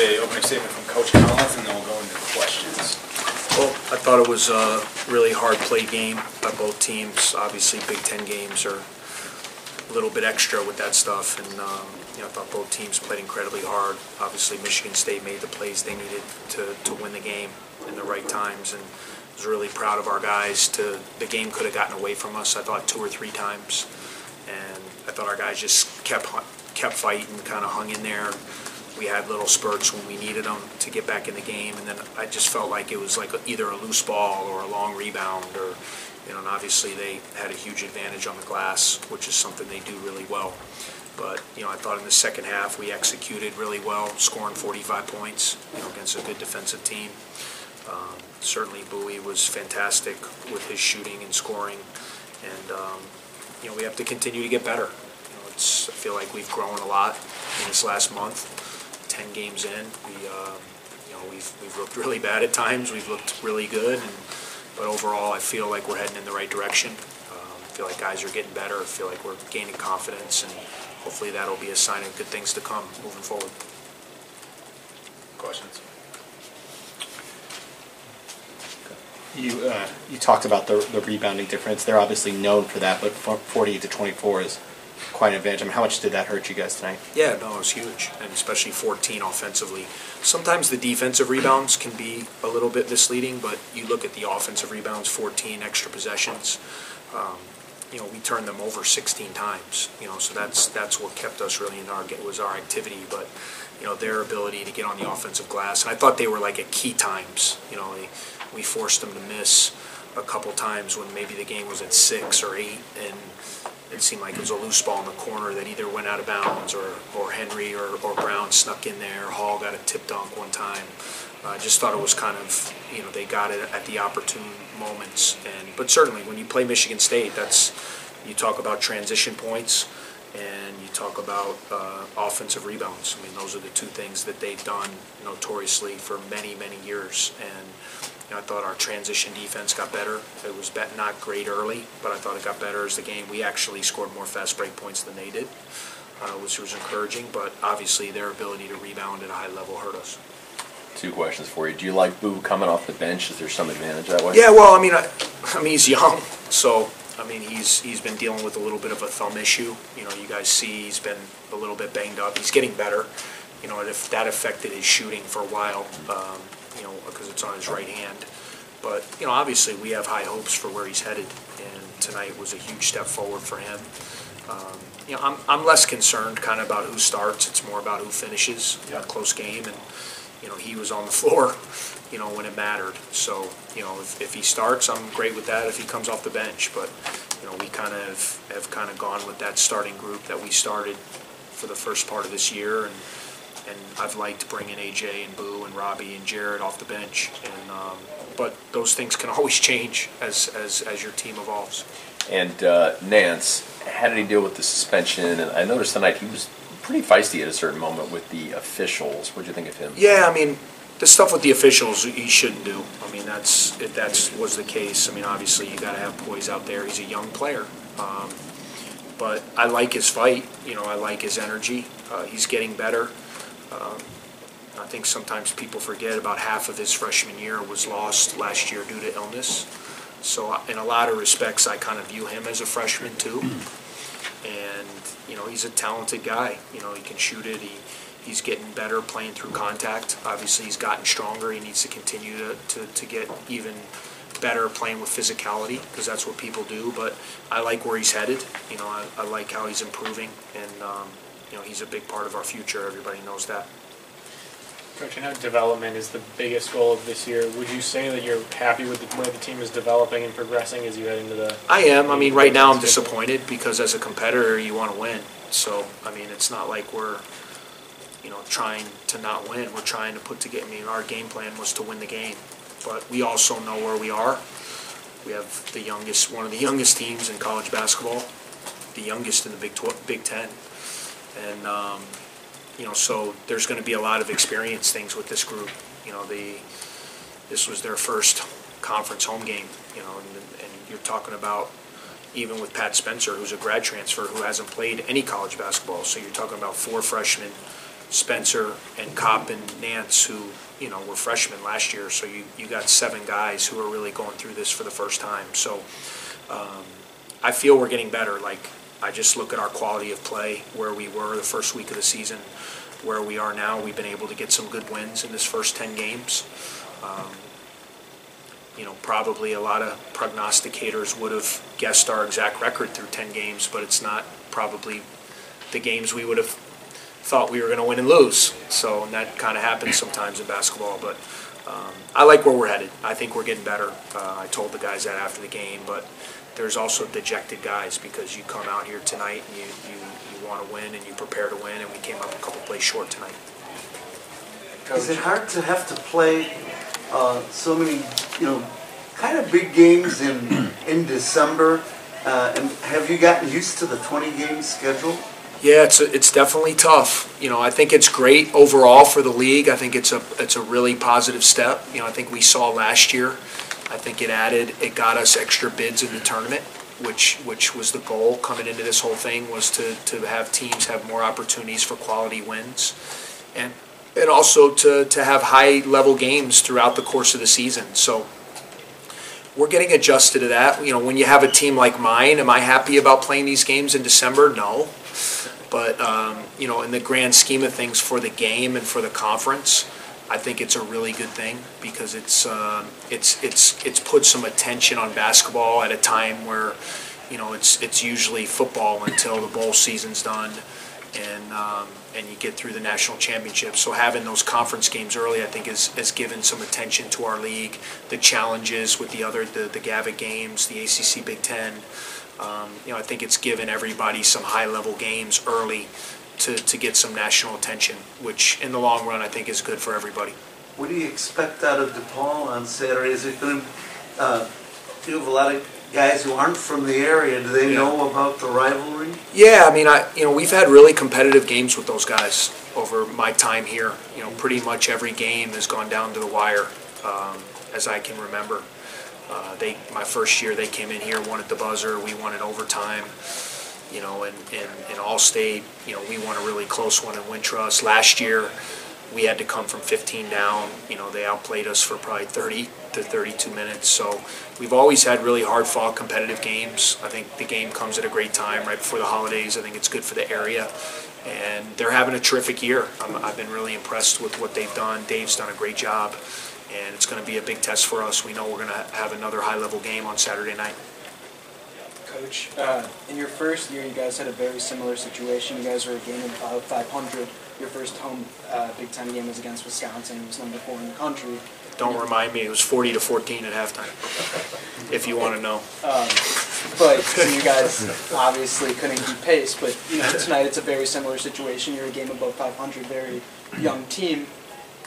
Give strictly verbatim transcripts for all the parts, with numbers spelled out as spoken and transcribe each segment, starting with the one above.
have an opening statement from Coach Collins, and then we'll go into questions. Well, I thought it was a really hard play game by both teams. Obviously, Big Ten games are a little bit extra with that stuff, and um, you know, I thought both teams played incredibly hard. Obviously, Michigan State made the plays they needed to, to win the game in the right times, and I was really proud of our guys. To the game could have gotten away from us, I thought, two or three times, and I thought our guys just kept kept fighting, kind of hung in there. We had little spurts when we needed them to get back in the game, and then I just felt like it was like a, either a loose ball or a long rebound, or you know. And obviously they had a huge advantage on the glass, which is something they do really well. But you know, I thought in the second half we executed really well, scoring forty-five points, you know, against a good defensive team. Um, certainly Bowie was fantastic with his shooting and scoring, and um, you know, we have to continue to get better. You know, it's, I feel like we've grown a lot in this last month. Ten games in, we, uh, you know, we've we've looked really bad at times. We've looked really good, and, but overall, I feel like we're heading in the right direction. Um, I feel like guys are getting better. I feel like we're gaining confidence, and hopefully, that'll be a sign of good things to come moving forward. Questions? You uh, you talked about the the rebounding difference. They're obviously known for that, but forty to twenty-four is quite an advantage. I mean, how much did that hurt you guys tonight? Yeah, no, it was huge, and especially fourteen offensively. Sometimes the defensive rebounds can be a little bit misleading, but you look at the offensive rebounds, fourteen extra possessions. Um, you know, we turned them over sixteen times. You know, so that's that's what kept us really in our was our activity, but you know, their ability to get on the offensive glass. And I thought they were like at key times. You know, they, we forced them to miss a couple times when maybe the game was at six or eight, and it seemed like it was a loose ball in the corner that either went out of bounds, or, or Henry or, or Brown snuck in there. Hall got a tip dunk one time. I uh, just thought it was kind of, you know, they got it at the opportune moments. And but certainly when you play Michigan State, that's, you talk about transition points and you talk about uh, offensive rebounds. I mean, those are the two things that they've done notoriously for many, many years. And I thought our transition defense got better. It was not great early, but I thought it got better as the game. We actually scored more fast break points than they did, uh, which was encouraging. But obviously, their ability to rebound at a high level hurt us. Two questions for you. Do you like Boo coming off the bench? Is there some advantage that way? Yeah. Well, I mean, I, I mean, he's young, so I mean, he's he's been dealing with a little bit of a thumb issue. You know, you guys see he's been a little bit banged up. He's getting better. You know, and if that affected his shooting for a while. Um, You know, because it's on his right hand. But, you know, obviously we have high hopes for where he's headed, and tonight was a huge step forward for him. Um, you know, I'm, I'm less concerned kind of about who starts. It's more about who finishes. Yeah. A close game, and, you know, he was on the floor, you know, when it mattered. So, you know, if, if he starts, I'm great with that. If he comes off the bench, but, you know, we kind of have kind of gone with that starting group that we started for the first part of this year, and And I've liked bringing A J and Boo and Robbie and Jared off the bench, and um, but those things can always change as as, as your team evolves. And uh, Nance, how did he deal with the suspension? And I noticed tonight he was pretty feisty at a certain moment with the officials. What did you think of him? Yeah, I mean, the stuff with the officials he shouldn't do. I mean, that's if that was the case. I mean, obviously you got to have poise out there. He's a young player. Um, but I like his fight. You know, I like his energy. Uh, he's getting better. Um, I think sometimes people forget about half of his freshman year was lost last year due to illness. So in a lot of respects, I kind of view him as a freshman too. And, you know, he's a talented guy. You know, he can shoot it. He, he's getting better playing through contact. Obviously, he's gotten stronger. He needs to continue to, to, to get even better playing with physicality, because that's what people do. But I like where he's headed. You know, I, I like how he's improving. And, um, you know, he's a big part of our future. Everybody knows that. Coach, and how development is the biggest goal of this year? Would you say that you're happy with the way the team is developing and progressing as you head into the... I am. I mean, right now I'm disappointed because as a competitor you want to win. So, I mean, it's not like we're, you know, trying to not win. We're trying to put together... I mean, our game plan was to win the game. But we also know where we are. We have the youngest, one of the youngest teams in college basketball, the youngest in the Big Ten. And, um, you know, so there's going to be a lot of experience things with this group. You know, the, this was their first conference home game, you know, and, and you're talking about even with Pat Spencer, who's a grad transfer who hasn't played any college basketball. So you're talking about four freshmen, Spencer and Kopp and Nance, who, you know, were freshmen last year. So you, you got seven guys who are really going through this for the first time. So um, I feel we're getting better. Like, I just look at our quality of play, where we were the first week of the season, where we are now. We've been able to get some good wins in this first ten games. Um, you know, probably a lot of prognosticators would have guessed our exact record through ten games, but it's not probably the games we would have thought we were going to win and lose. So, and that kind of happens sometimes in basketball, but um, I like where we're headed. I think we're getting better. Uh, I told the guys that after the game, but there's also dejected guys, because you come out here tonight and you, you, you want to win and you prepare to win, and we came up a couple plays short tonight. Is it hard to have to play uh, so many, you know, kind of big games in in December? Uh, and have you gotten used to the twenty game schedule? Yeah, it's a, it's definitely tough. You know, I think it's great overall for the league. I think it's a it's a really positive step. You know, I think we saw last year. I think it added, it got us extra bids in the tournament, which which was the goal coming into this whole thing, was to, to have teams have more opportunities for quality wins, and and also to, to have high-level games throughout the course of the season. So we're getting adjusted to that. You know, when you have a team like mine, am I happy about playing these games in December? No. But, um, you know, in the grand scheme of things for the game and for the conference, I think it's a really good thing, because it's um, it's it's it's put some attention on basketball at a time where, you know, it's it's usually football until the bowl season's done, and um, and you get through the national championship. So having those conference games early, I think, is has given some attention to our league, the challenges with the other the the G A V I C games, the A C C, Big Ten. Um, you know, I think it's given everybody some high level games early. To, to get some national attention, which in the long run I think is good for everybody. What do you expect out of DePaul on Saturday? Is it going to, uh, you have a lot of guys who aren't from the area, do they yeah. know about the rivalry? Yeah, I mean, I you know, we've had really competitive games with those guys over my time here. You know, pretty much every game has gone down to the wire, um, as I can remember. Uh, they my first year they came in here, won at the buzzer, we won in overtime. You know, in, in, in Allstate, you know, we won a really close one in Wintrust. Last year, we had to come from fifteen down. You know, they outplayed us for probably thirty to thirty-two minutes. So we've always had really hard-fought competitive games. I think the game comes at a great time right before the holidays. I think it's good for the area. And they're having a terrific year. I'm, I've been really impressed with what they've done. Dave's done a great job. And it's going to be a big test for us. We know we're going to have another high-level game on Saturday night. Coach, uh, in your first year, you guys had a very similar situation. You guys were a game of five hundred. Your first home uh, Big Ten game was against Wisconsin. It was number four in the country. Don't and remind me. It was forty to fourteen at halftime, if you want to know. Um, but so you guys obviously couldn't keep pace. But you know, tonight it's a very similar situation. You're a game above five hundred, very young team.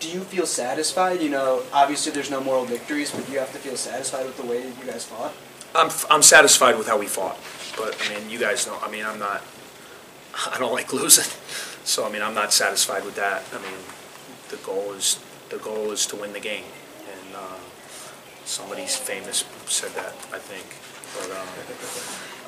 Do you feel satisfied? You know, obviously there's no moral victories, but do you have to feel satisfied with the way that you guys fought? I'm, I'm satisfied with how we fought, but I mean, you guys know, I mean, I'm not, I don't like losing, so I mean, I'm not satisfied with that. I mean, the goal is, the goal is to win the game, and uh, somebody's famous said that, I think,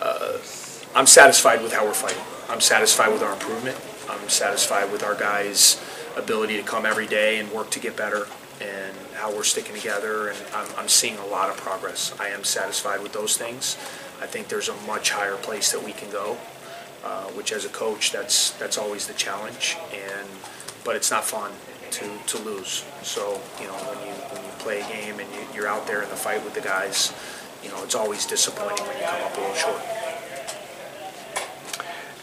but um, uh, I'm satisfied with how we're fighting. I'm satisfied with our improvement. I'm satisfied with our guys' ability to come every day and work to get better, and how we're sticking together, and I'm, I'm seeing a lot of progress. I am satisfied with those things. I think there's a much higher place that we can go, uh, which as a coach, that's that's always the challenge. And but it's not fun to to lose. So you know, when you when you play a game and you, you're out there in the fight with the guys, you know, it's always disappointing when you come up a little short.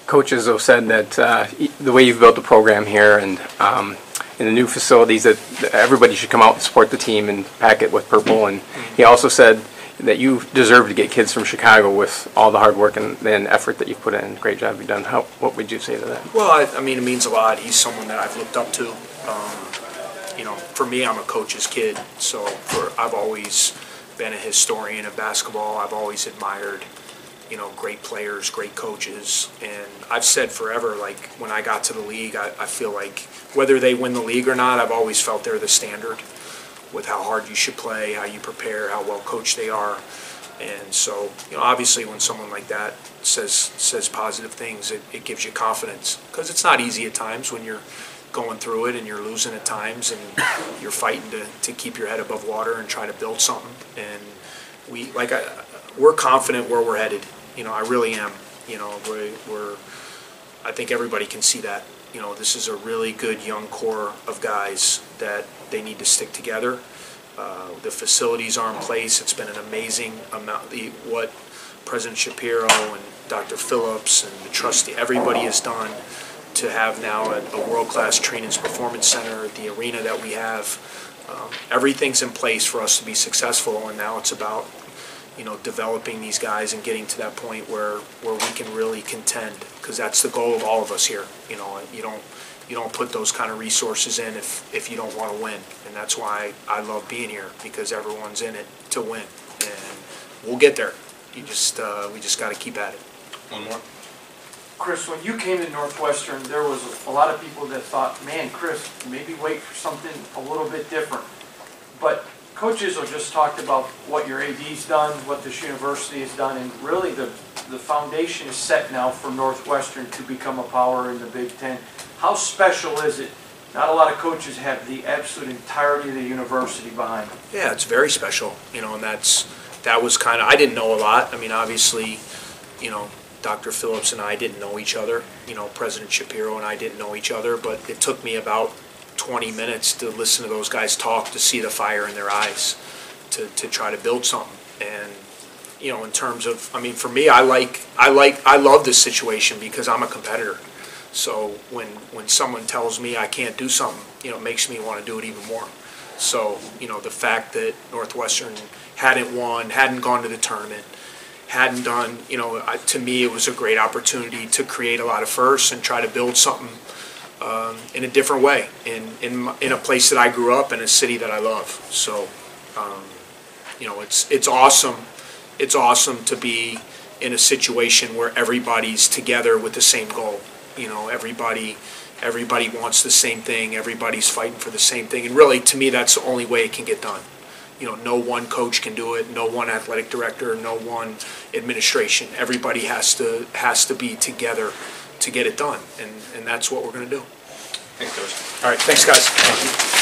Coach Izzo said that uh, the way you've built the program here and. Um, in the new facilities, that everybody should come out and support the team and pack it with purple. And he also said that you deserve to get kids from Chicago with all the hard work and, and effort that you've put in. Great job you've done. How, what would you say to that? Well, I, I mean, it means a lot. He's someone that I've looked up to. Um, you know, for me, I'm a coach's kid. So for, I've always been a historian of basketball. I've always admired, you know, great players, great coaches. And I've said forever, like, when I got to the league, I, I feel like whether they win the league or not, I've always felt they're the standard with how hard you should play, how you prepare, how well coached they are. And so, you know, obviously when someone like that says says positive things, it, it gives you confidence. Because it's not easy at times when you're going through it and you're losing at times and you're fighting to, to keep your head above water and try to build something. And we like I, we're confident where we're headed. You know, I really am. You know, we're, we're I think everybody can see that. You know, this is a really good young core of guys that they need to stick together. Uh, the facilities are in place. It's been an amazing amount. The, what President Shapiro and Doctor Phillips and the trustee, everybody has done to have now a, a world-class training performance center, the arena that we have. Um, everything's in place for us to be successful, and now it's about, you know, developing these guys and getting to that point where, where we can really contend, because that's the goal of all of us here. You know, you don't you don't put those kind of resources in if, if you don't want to win, and that's why I love being here, because everyone's in it to win, and we'll get there. You just uh, we just got to keep at it. One more. Chris, when you came to Northwestern, there was a lot of people that thought, man, Chris, maybe wait for something a little bit different, but Coach Izzo just talked about what your A D's done, what this university has done, and really the, the foundation is set now for Northwestern to become a power in the Big Ten. How special is it? Not a lot of coaches have the absolute entirety of the university behind them. Yeah, it's very special, you know, and that's that was kind of, I didn't know a lot. I mean, obviously, you know, Doctor Phillips and I didn't know each other. You know, President Shapiro and I didn't know each other, but it took me about twenty minutes to listen to those guys talk, to see the fire in their eyes, to, to try to build something. And, you know, in terms of, I mean, for me, I like, I like, I love this situation because I'm a competitor. So when, when someone tells me I can't do something, you know, it makes me want to do it even more. So, you know, the fact that Northwestern hadn't won, hadn't gone to the tournament, hadn't done, you know, I, to me it was a great opportunity to create a lot of firsts and try to build something Um, in a different way, in, in in a place that I grew up, in a city that I love. So, um, you know, it's it's awesome. It's awesome to be in a situation where everybody's together with the same goal. You know, everybody everybody wants the same thing. Everybody's fighting for the same thing. And really, to me, that's the only way it can get done. You know, no one coach can do it. No one athletic director. No one administration. Everybody has to has to be together to get it done, and, and that's what we're going to do. Thanks, Coach. All right, thanks, guys. Thank you.